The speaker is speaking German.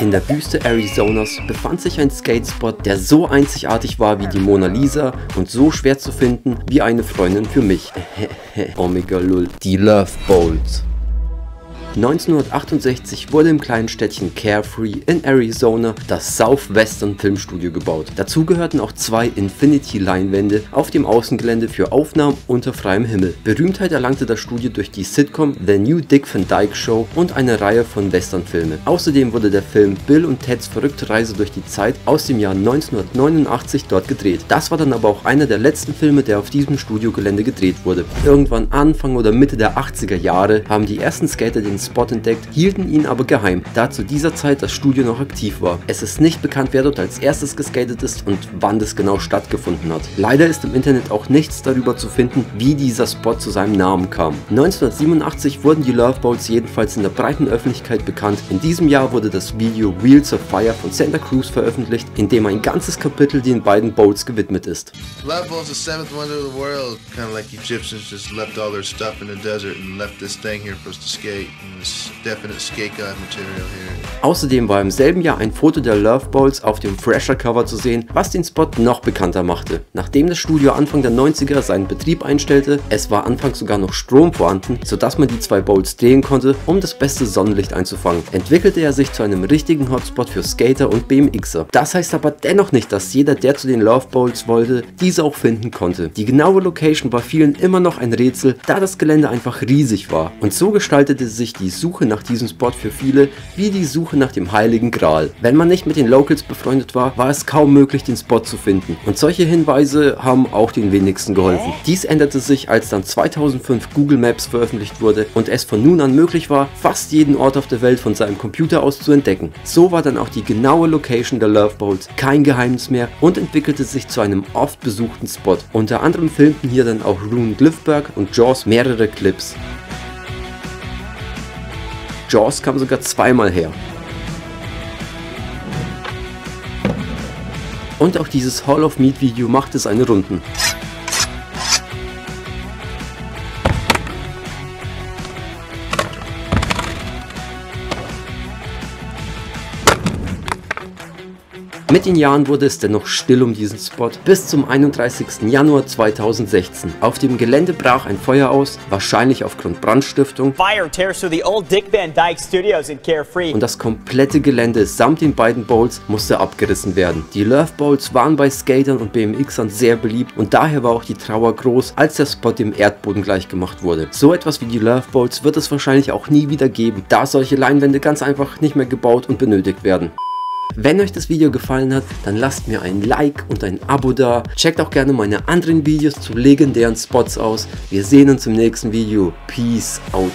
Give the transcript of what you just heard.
In der Wüste Arizonas befand sich ein Skatespot, der so einzigartig war wie die Mona Lisa und so schwer zu finden wie eine Freundin für mich. Omegalul. Die Love Bowls. 1968 wurde im kleinen Städtchen Carefree in Arizona das Southwestern Filmstudio gebaut. Dazu gehörten auch zwei Infinity-Leinwände auf dem Außengelände für Aufnahmen unter freiem Himmel. Berühmtheit erlangte das Studio durch die Sitcom The New Dick Van Dyke Show und eine Reihe von Westernfilmen. Außerdem wurde der Film Bill und Ted's verrückte Reise durch die Zeit aus dem Jahr 1989 dort gedreht. Das war dann aber auch einer der letzten Filme, der auf diesem Studiogelände gedreht wurde. Irgendwann Anfang oder Mitte der 80er Jahre haben die ersten Skater den Spot entdeckt, hielten ihn aber geheim, da zu dieser Zeit das Studio noch aktiv war. Es ist nicht bekannt, wer dort als erstes geskatet ist und wann das genau stattgefunden hat. Leider ist im Internet auch nichts darüber zu finden, wie dieser Spot zu seinem Namen kam. 1987 wurden die Love Bowls jedenfalls in der breiten Öffentlichkeit bekannt. In diesem Jahr wurde das Video Wheels of Fire von Santa Cruz veröffentlicht, in dem ein ganzes Kapitel den beiden Bowls gewidmet ist. Love Bowls the seventh wonder of the world, kind of like the Egyptians just left all their stuff in the desert and left this thing here for us to skate. Außerdem war im selben Jahr ein Foto der Love Bowls auf dem Thrasher Cover zu sehen, was den Spot noch bekannter machte. Nachdem das Studio Anfang der 90er seinen Betrieb einstellte, es war anfangs sogar noch Strom vorhanden, sodass man die zwei Bowls drehen konnte, um das beste Sonnenlicht einzufangen, entwickelte er sich zu einem richtigen Hotspot für Skater und BMXer. Das heißt aber dennoch nicht, dass jeder, der zu den Love Bowls wollte, diese auch finden konnte. Die genaue Location war vielen immer noch ein Rätsel, da das Gelände einfach riesig war. Und so gestaltete sich die Suche nach diesem Spot für viele wie die Suche nach dem Heiligen Gral. Wenn man nicht mit den Locals befreundet war, war es kaum möglich, den Spot zu finden. Und solche Hinweise haben auch den wenigsten geholfen. Dies änderte sich, als dann 2005 Google Maps veröffentlicht wurde und es von nun an möglich war, fast jeden Ort auf der Welt von seinem Computer aus zu entdecken. So war dann auch die genaue Location der Love Bowls kein Geheimnis mehr und entwickelte sich zu einem oft besuchten Spot. Unter anderem filmten hier dann auch Rune Glifberg und Jaws mehrere Clips. Jaws kam sogar zweimal her. Und auch dieses Hall of Meat Video machte seine Runden. Mit den Jahren wurde es dennoch still um diesen Spot, bis zum 31. Januar 2016. Auf dem Gelände brach ein Feuer aus, wahrscheinlich aufgrund Brandstiftung. Fire tears through the old Dick Van Dyke Studios in Carefree. Und das komplette Gelände samt den beiden Bowls musste abgerissen werden. Die Love Bowls waren bei Skatern und BMXern sehr beliebt und daher war auch die Trauer groß, als der Spot dem Erdboden gleichgemacht wurde. So etwas wie die Love Bowls wird es wahrscheinlich auch nie wieder geben, da solche Leinwände ganz einfach nicht mehr gebaut und benötigt werden. Wenn euch das Video gefallen hat, dann lasst mir ein Like und ein Abo da. Checkt auch gerne meine anderen Videos zu legendären Spots aus. Wir sehen uns im nächsten Video. Peace out.